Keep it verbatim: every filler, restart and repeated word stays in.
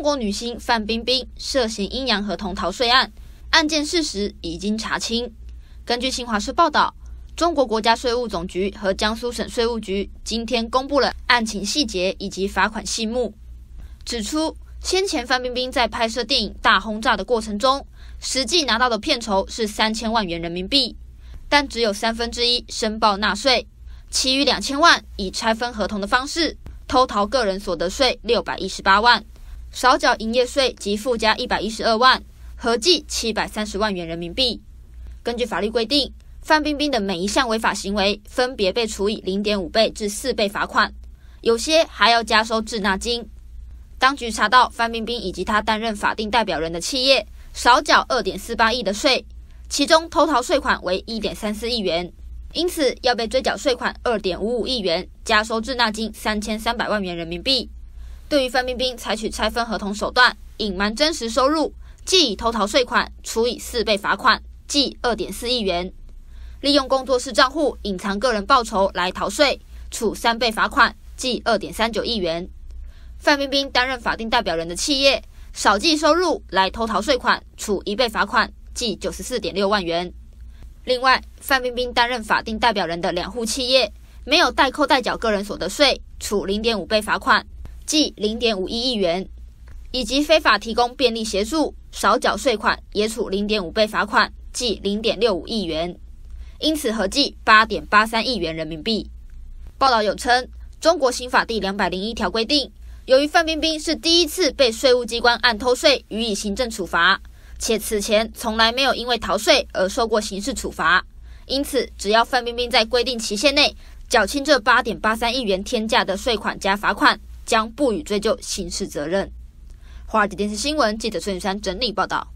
中国女星范冰冰涉嫌阴阳合同逃税案，案件事实已经查清。根据新华社报道，中国国家税务总局和江苏省税务局今天公布了案情细节以及罚款细目，指出先前范冰冰在拍摄电影《大轰炸》的过程中，实际拿到的片酬是三千万元人民币，但只有三分之一申报纳税，其余两千万以拆分合同的方式偷逃个人所得税六百一十八万。 少缴营业税及附加一百一十二万，合计七百三十万元人民币。根据法律规定，范冰冰的每一项违法行为分别被处以 零点五倍至四倍罚款，有些还要加收滞纳金。当局查到范冰冰以及她担任法定代表人的企业少缴 二点四八亿的税，其中偷逃税款为 一点三四亿元，因此要被追缴税款 二点五五亿元，加收滞纳金 三千三百万元人民币。 对于范冰冰采取拆分合同手段隐瞒真实收入，即以偷逃税款处以四倍罚款，即 二点四亿元；利用工作室账户隐藏个人报酬来逃税，处三倍罚款，即 二点三九亿元。范冰冰担任法定代表人的企业少计收入来偷逃税款，处一倍罚款，即 九十四点六万元。另外，范冰冰担任法定代表人的两户企业没有代扣代缴个人所得税，处 零点五倍罚款， 即 零点五一亿元，以及非法提供便利协助少缴税款，也处 零点五倍罚款，即 零点六五亿元，因此合计 八点八三亿元人民币。报道有称，中国刑法第二百零一条规定，由于范冰冰是第一次被税务机关按偷税予以行政处罚，且此前从来没有因为逃税而受过刑事处罚，因此只要范冰冰在规定期限内缴清这 八点八三亿元天价的税款加罚款， 将不予追究刑事责任。华尔街电视新闻记者孙雨珊整理报道。